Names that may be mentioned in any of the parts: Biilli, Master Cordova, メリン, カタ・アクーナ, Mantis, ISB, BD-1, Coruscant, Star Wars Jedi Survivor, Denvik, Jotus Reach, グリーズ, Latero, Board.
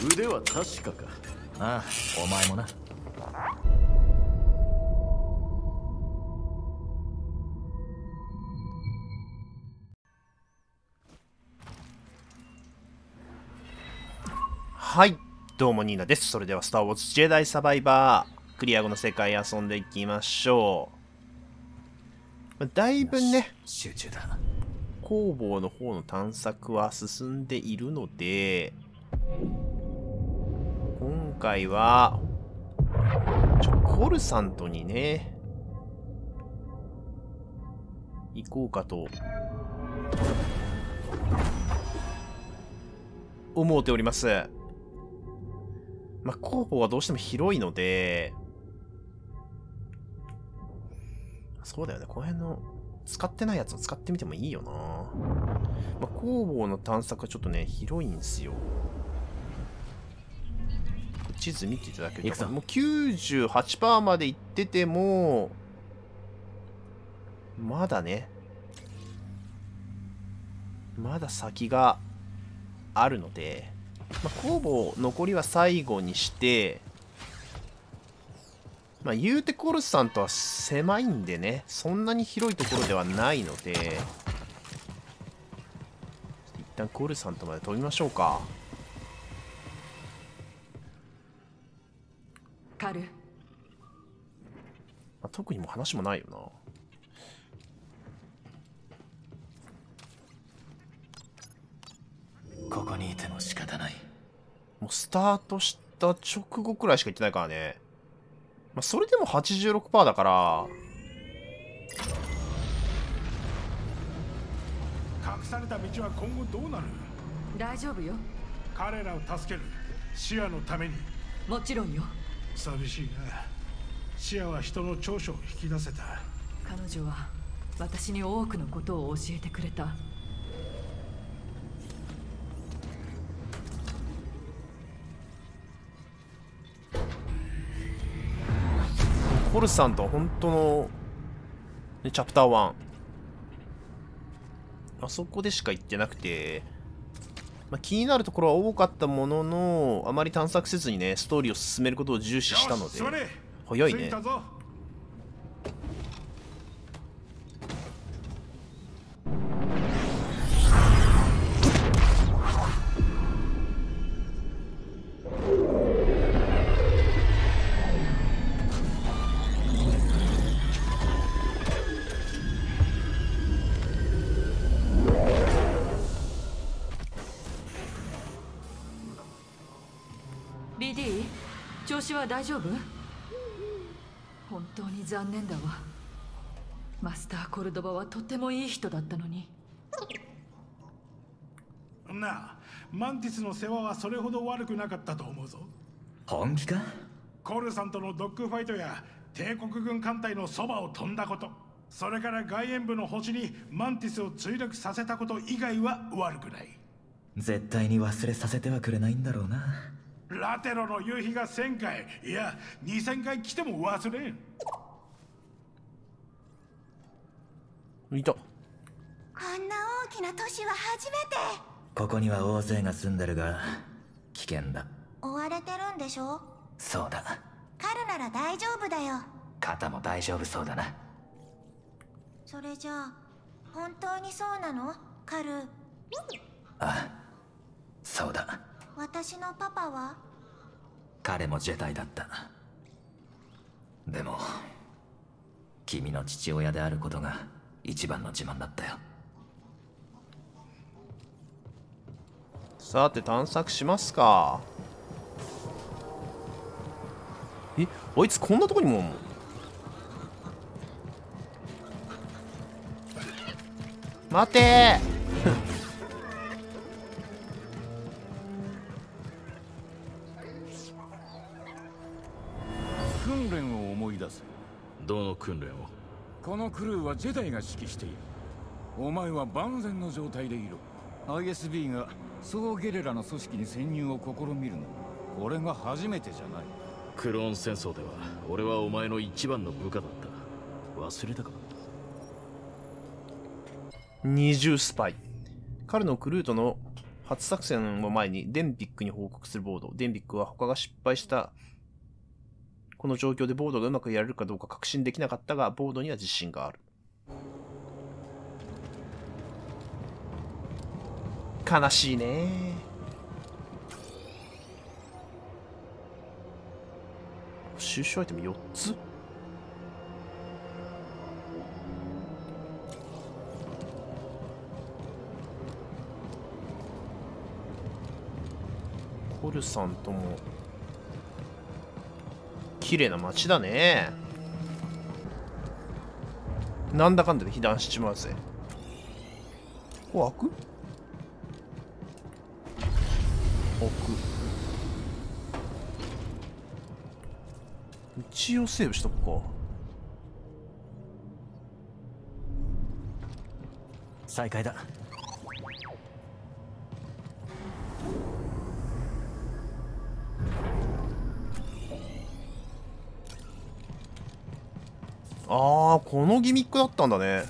ど腕は確かか。ああ、お前もな。はい、どうもニーナです。それではスターウォーズジェダイサバイバークリア後の世界遊んでいきましょう。だいぶね、集中だ。工房の方の探索は進んでいるので、今回はコルサントにね行こうかと思っております。まあ、工房はどうしても広いので、そうだよね、この辺の使ってないやつを使ってみてもいいよな。まあ、工房の探索はちょっとね広いんですよ。地図見ていただけると、もう 98% までいっててもまだね、まだ先があるので、まあ、工房残りは最後にして、まあ、言うてコルサントは狭いんでね、そんなに広いところではないので、一旦コルサントまで飛びましょうか。カル、まあ、特にも話もないよな。ここにいても仕方ない。もうスタートした直後くらいしか行ってないからね。まあ、それでも 86% だから、隠された道は今後どうなる？大丈夫よ。彼らを助ける、シアのために。もちろんよ。寂しいな、シアは人の長所を引き出せた。彼女は私に多くのことを教えてくれた。コルサントは本当の、ね、チャプター1、あそこでしか行ってなくて、まあ、気になるところは多かったものの、あまり探索せずにねストーリーを進めることを重視したので、早いね。BD、調子は大丈夫？本当に残念だわ。マスター・コルドバはとてもいい人だったのになあ。マンティスの世話はそれほど悪くなかったと思うぞ。本気か？コルサントのドッグファイトや帝国軍艦隊のそばを飛んだこと、それから外縁部の星にマンティスを墜落させたこと以外は悪くない。絶対に忘れさせてはくれないんだろうな。ラテロの夕日が1000回、いや2000回来ても忘れん。いた。こんな大きな都市は初めて。ここには大勢が住んでるが危険だ。追われてるんでしょ？そうだ。カルなら大丈夫だよ。肩も大丈夫そうだな。それじゃあ本当にそうなの、カル？あ、そうだ。私のパパは？彼もジェダイだった。でも君の父親であることが一番の自慢だったよ。さて探索しますか。え、あいつこんなとこにも。待てー訓練を思い出す。どの訓練を？このクルーはジェダイが指揮している。お前は万全の状態でいろ。 ISB が総ゲレラの組織に潜入を試みるの、これが初めてじゃない。クローン戦争では俺はお前の一番の部下だった。忘れたか。二重スパイ、彼のクルーとの初作戦を前にデンビックに報告するボード。デンビックは他が失敗したこの状況でボードがうまくやれるかどうか確信できなかったが、ボードには自信がある。悲しいね。収集アイテム4つ?コルさんとも綺麗な街だね。なんだかんだで被弾しちまうぜ。ここ開く?一応セーブしとくか。再開だ。ああ、このギミックだったんだね。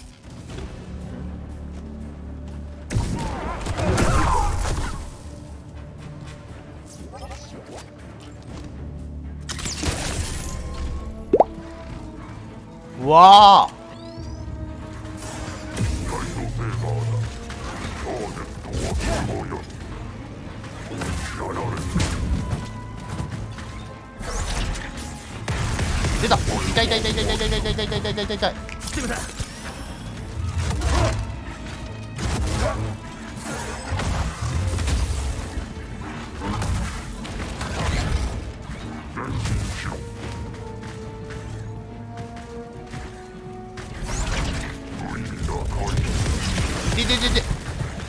わあ、出た。痛い痛い痛い痛い痛い痛い痛い痛い痛い痛い痛い痛い。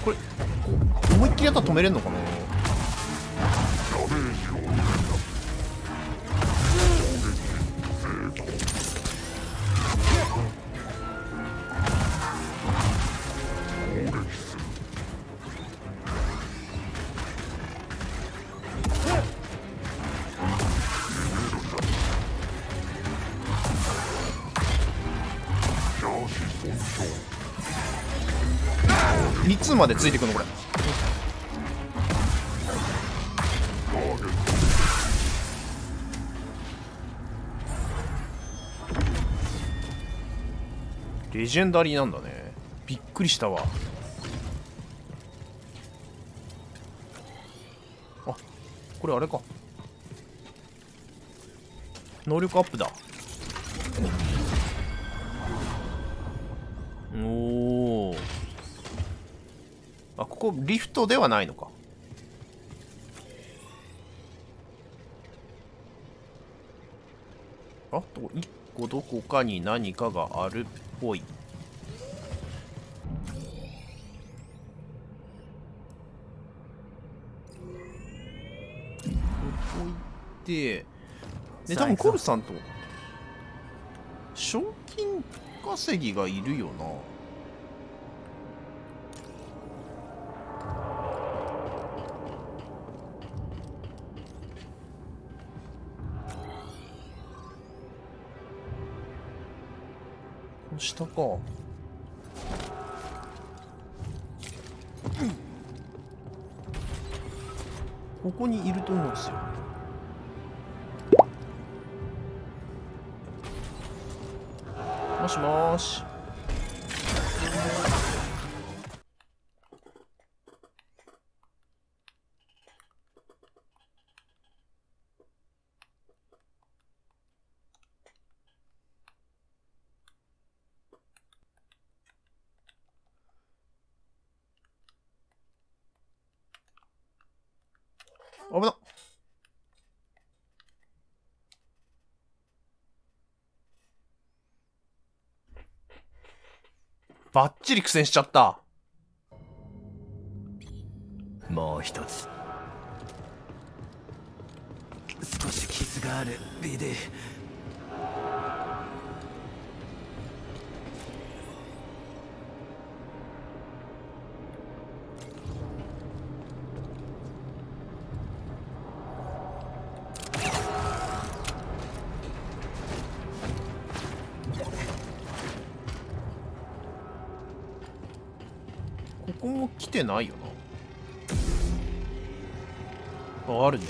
これ思いっきりやったら止めれんのかな。2通までついてくるのこれ。レジェンダリーなんだね。びっくりしたわ。あ、これあれか、能力アップだ。おお、あ、ここリフトではないのか。あと1個どこかに何かがあるっぽい。ここ行ってで、多分コルさんと賞金稼ぎがいるよな。下か、うん、ここにいると思うんですよ。もしもーし、危なっ。バッチリ苦戦しちゃった。もう一つ、少し傷があるビデ。ここも来てないよな。あるね。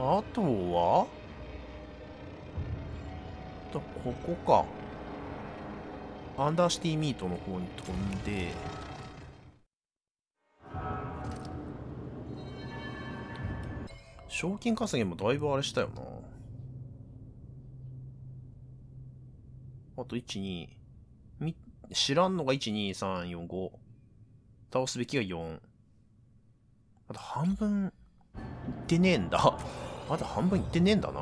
あとはとここか。アンダーシティミートの方に飛んで、賞金稼ぎもだいぶあれしたよな。あと12、知らんのが12345、倒すべきが4。あと半分いってねえんだ。まだ半分いってねえんだな。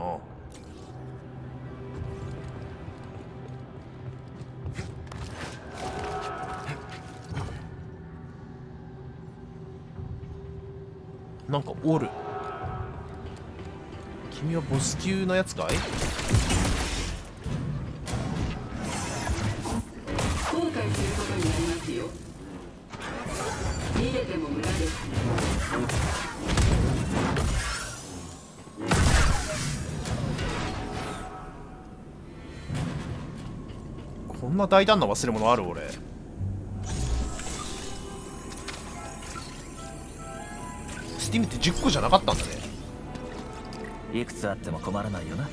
なんかおる。君はボス級のやつかい？後悔することになりますよ。逃げても無駄です。こんな大胆な忘れ物ある？俺スティムって10個じゃなかったんだね。いくつあっても困らないよな。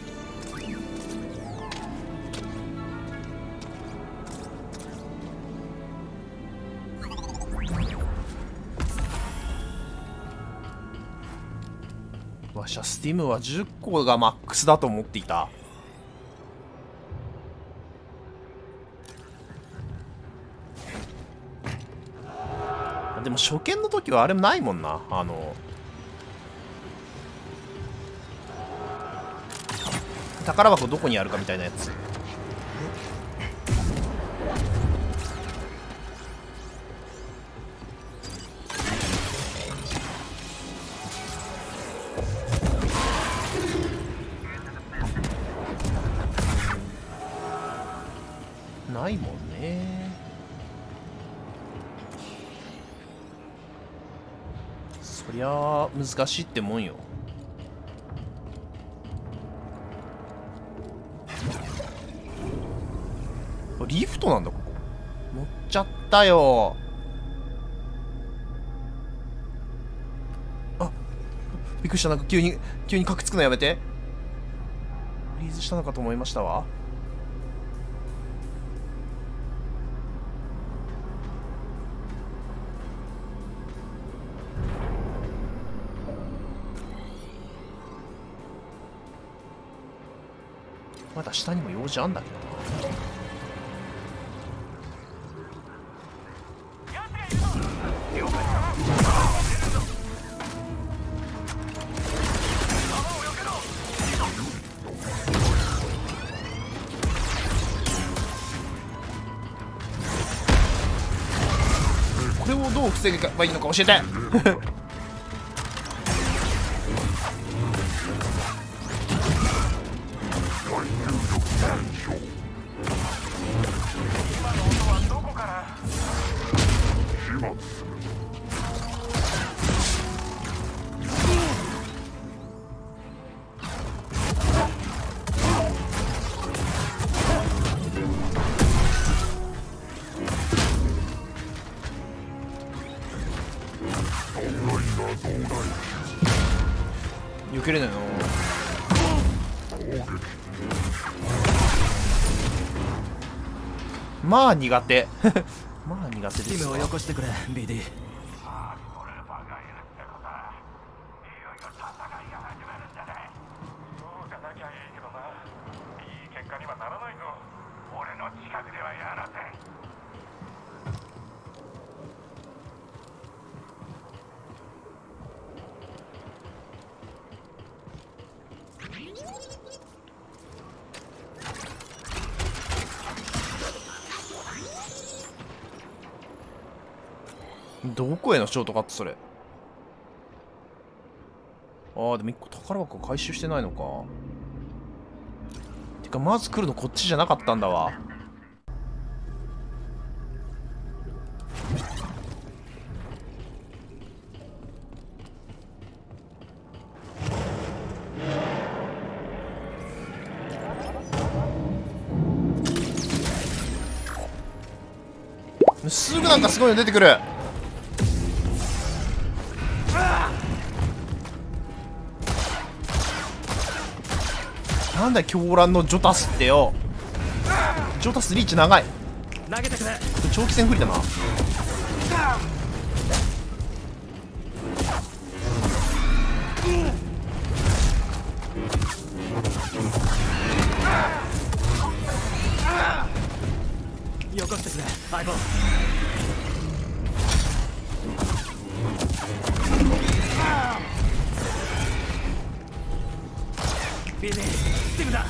わしゃスティムは10個がマックスだと思っていた。でも初見の時はあれもないもんな。宝箱どこにあるかみたいなやつ。ないもんね。いやー難しいってもんよ。リフトなんだここ。乗っちゃったよ。あ、びっくりした。なんか急にカクつくのやめて。フリーズしたのかと思いましたわ。まだ下にも用事あんだけどな。これをどう防げばいいのか教えて。避けれないな。まあ苦手。まあ苦手です。チームをよこしてくれ、BD。どこへのショートカットそれ。ああ、でも1個宝箱回収してないのか。てかまず来るのこっちじゃなかったんだわ。すぐなんかすごいの出てくる。なんだよ狂乱のジョタスってよ。ジョタスリーチ長い。長期戦不利だな。よこしてくれ相棒。ビビティムだ。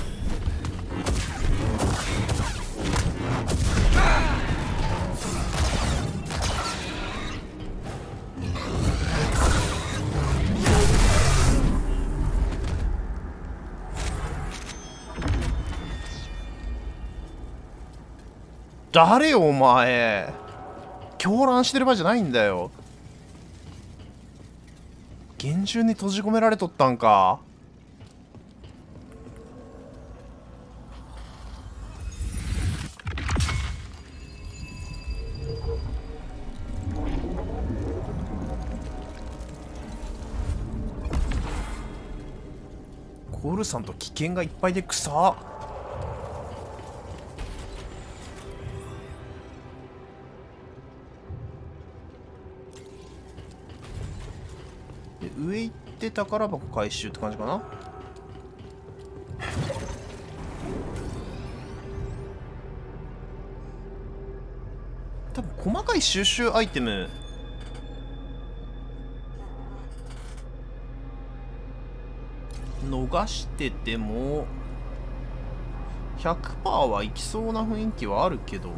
誰よお前、狂乱してる場合じゃないんだよ。厳重に閉じ込められとったんか。ゴールさんと危険がいっぱいで草っ。上行って宝箱回収って感じかな。多分細かい収集アイテム逃してても 100% はいきそうな雰囲気はあるけども。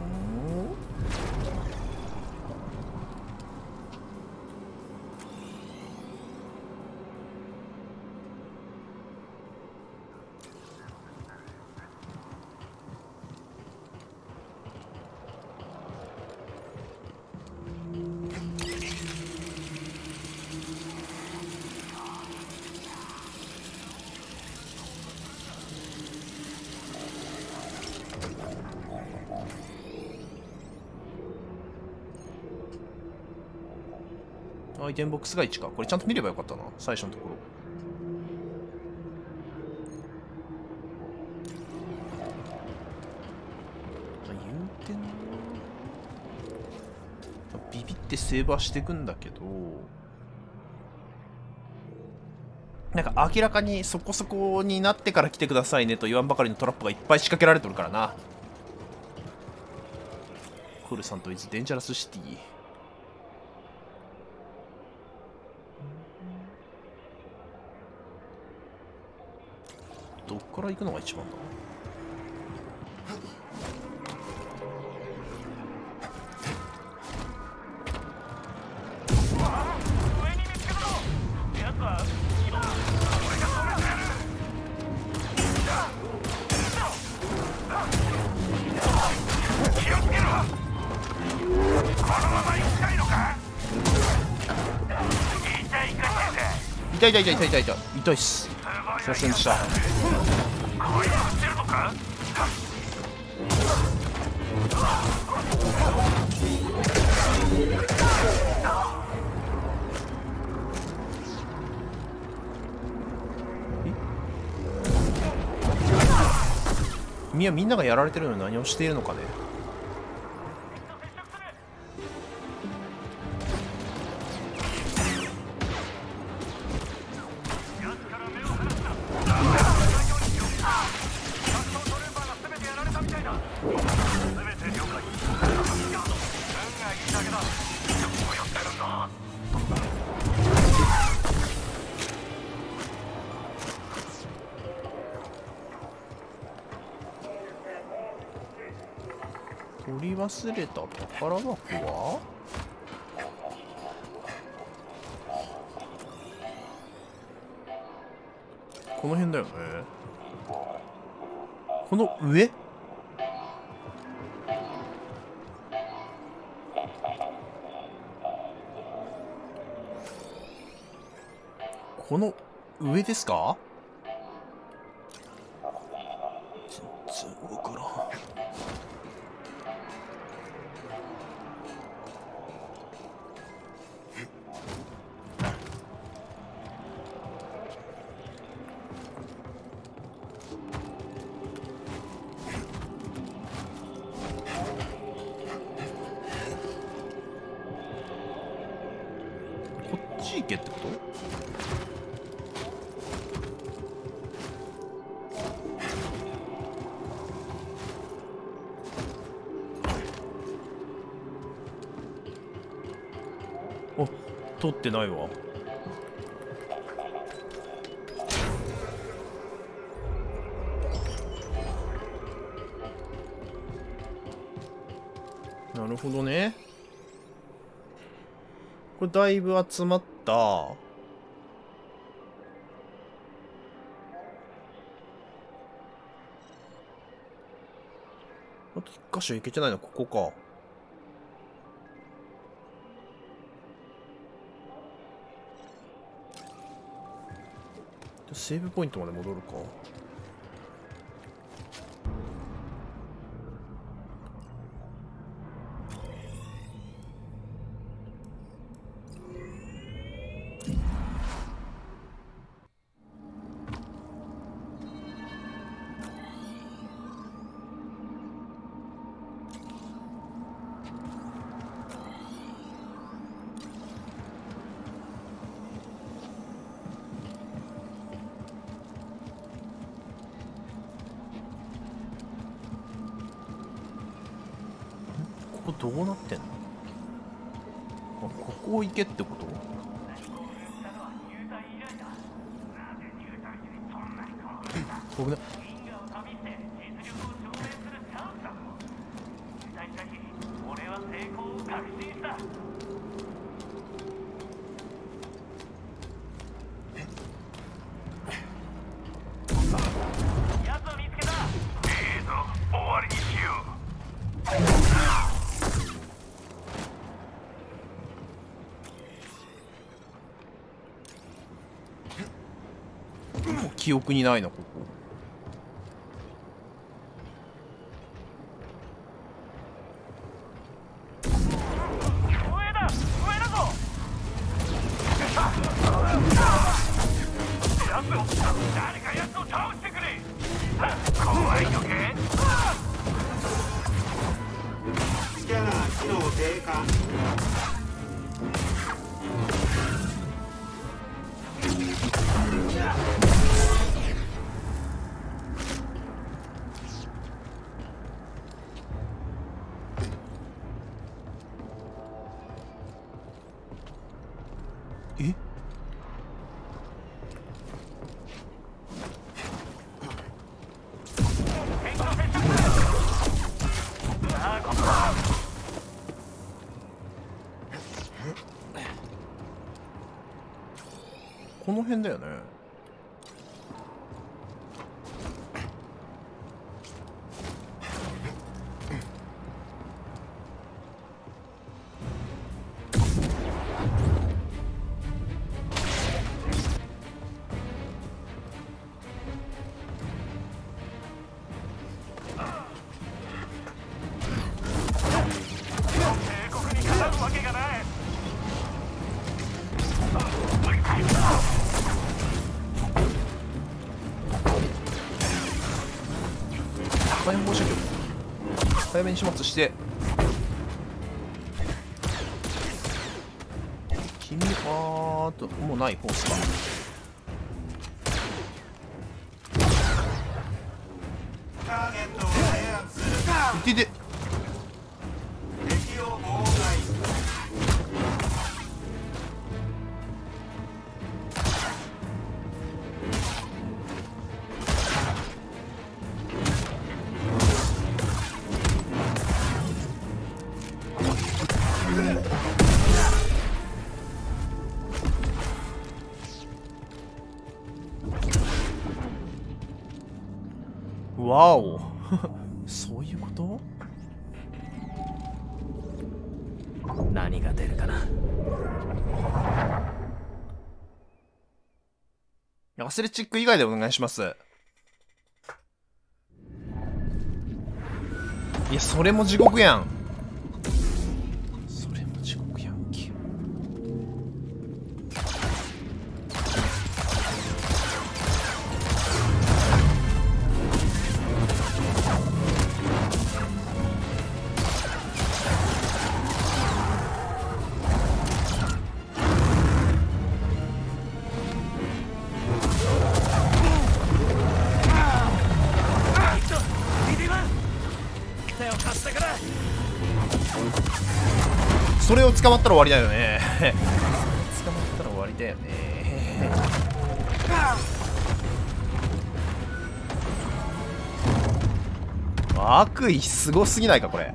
アイテムボックスが1か。これちゃんと見ればよかったな最初のところ。言うてんな、ビビってセーバーしていくんだけど、なんか明らかにそこそこになってから来てくださいねと言わんばかりのトラップがいっぱい仕掛けられてるからな。コールさんとイズデンジャラスシティ。どっから行くのが一番だ。痛い痛い痛い痛い痛い痛い痛いっす。すいませんでした。みんながやられてるのに何をしているのかね。取り忘れた宝箱はこの辺だよね。この上この上ですか。全然分からん。しい池ってこと？あ、取ってないわ。なるほどね。これだいぶ集まった。あと一箇所行けてないのここか。セーブポイントまで戻るか。ここどうなってんの？あ、ここ行けってこと？僕ね。記憶にないな、ここ。この辺だよね。早めに始末して。君はもうないホースか。いてて。わおそういうこと？何が出るかな。アスレチック以外でお願いします。いや、それも地獄やん。それを捕まったら終わりだよね捕まったら終わりだよね悪意すごすぎないかこれ。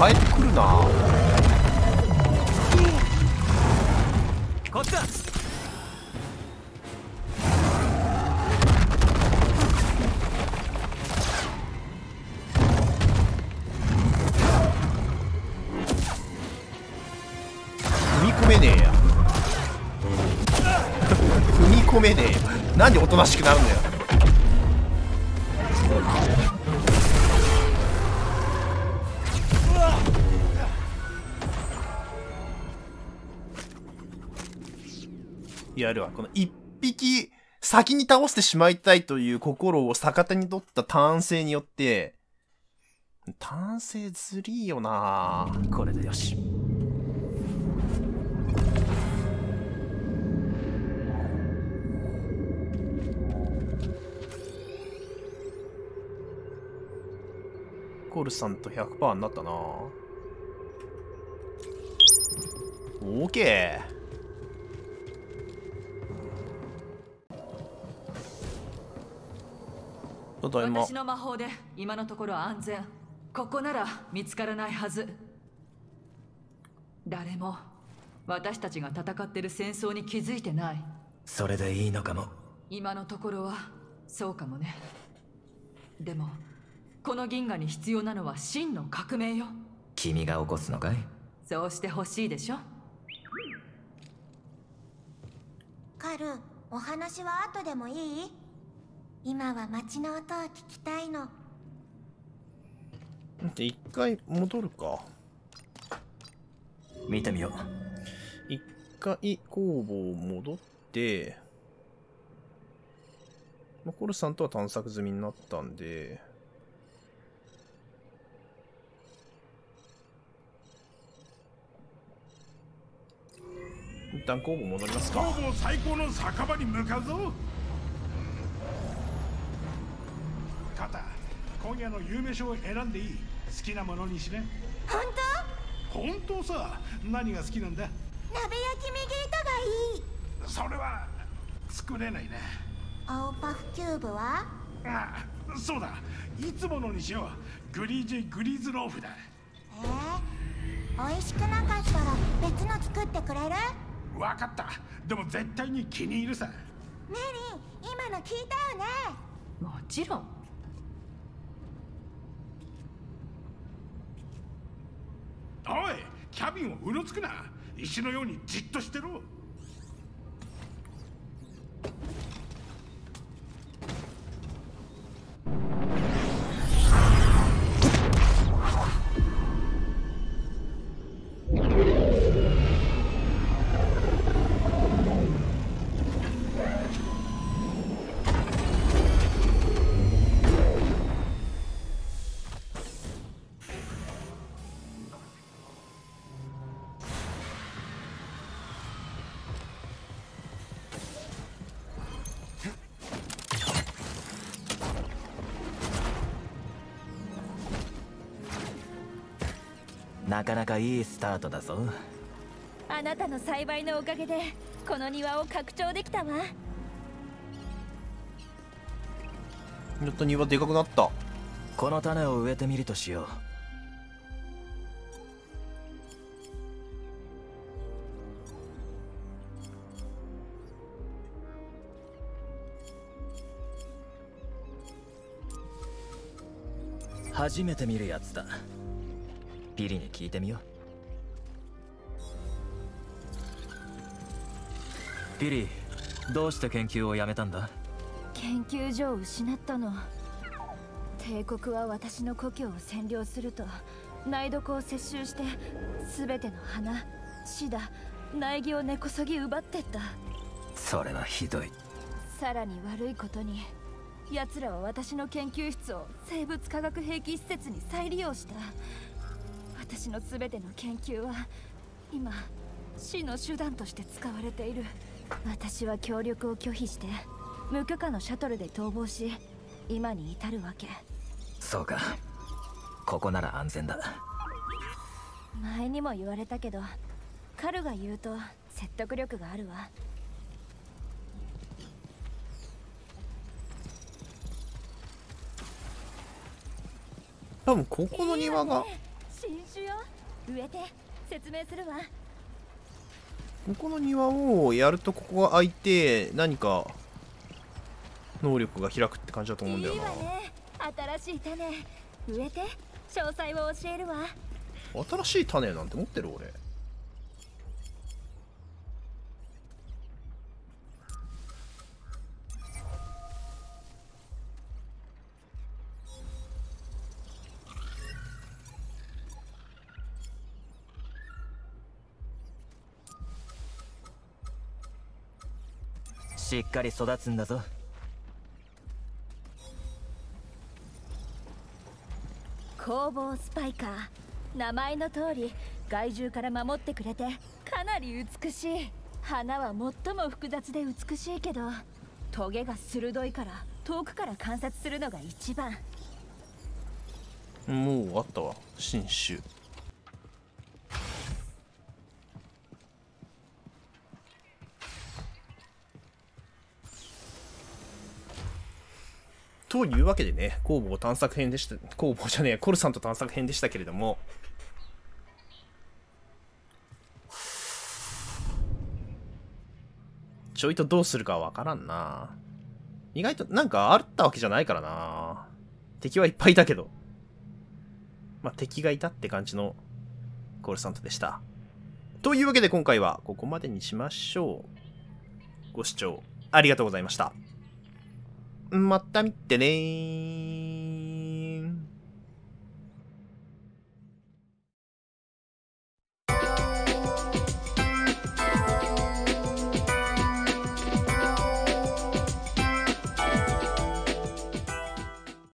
変えてくるな。こっちだ。踏み込めねえや踏み込めねえや。なんでおとなしくなるんだよ。やるわこの1匹先に倒してしまいたいという心を逆手に取った単性によって。単性ずりーよな。これでよし。コルさんと 100% になったな。オーケー。私の魔法で今のところ安全。ここなら見つからないはず。誰も私たちが戦ってる戦争に気づいてない。それでいいのかも。今のところはそうかもね。でもこの銀河に必要なのは真の革命よ。君が起こすのかい。そうしてほしいでしょ。カル、お話は後でもいい？今は街の音を聞きたいの。で一回戻るか。見てみよう。一回工房戻って、まあ、コルさんとは探索済みになったんで、一旦工房戻りますか。工房最高の酒場に向かうぞ。カタ、今夜の夕飯を選んでいい。好きなものにしね。本当？本当さ。何が好きなんだ？鍋焼き右板がいい。それは作れないね。青パフキューブは？ああ、そうだ。いつものにしよう。グリーズローフだ。美味しくなかったら別の作ってくれる？わかった。でも絶対に気に入るさ。メリー、今の聞いたよね。もちろん。おい、キャビンをうろつくな。石のようにじっとしてろ。なかなかいいスタートだぞ。あなたの栽培のおかげでこの庭を拡張できたわ。やっと庭でかくなった。この種を植えてみるとしよう。初めて見るやつだ。ビリに聞いてみよう。ビリ、どうして研究をやめたんだ？研究所を失ったの。帝国は私の故郷を占領すると苗床を接収して、全ての花、シダ、苗木を根こそぎ奪ってった。それはひどい。さらに悪いことに、奴らは私の研究室を生物化学兵器施設に再利用した。私の全ての研究は今死の手段として使われている。私は協力を拒否して無許可のシャトルで逃亡し、今に至るわけ。そうか、ここなら安全だ。前にも言われたけど、カルが言うと説得力があるわ。多分ここの庭が、新種よ。植えて説明するわ。ここの庭をやると、ここが開いて何か能力が開くって感じだと思うんだよな。いいわね、新しい種植えて、詳細を教えるわ。新しい種なんて持ってる俺。しっかり育つんだぞ。工房スパイカー、名前の通り害獣から守ってくれてかなり美しい。花は最も複雑で美しいけど、トゲが鋭いから遠くから観察するのが一番。もうあったわ、新種。というわけでね、工房探索編でした。工房じゃねえ、コルさんと探索編でしたけれども、ちょいとどうするかわからんな。意外となんかあったわけじゃないからな。敵はいっぱいいたけど、まあ、敵がいたって感じのコルさんとでした。というわけで今回はここまでにしましょう。ご視聴ありがとうございました。また見てねー。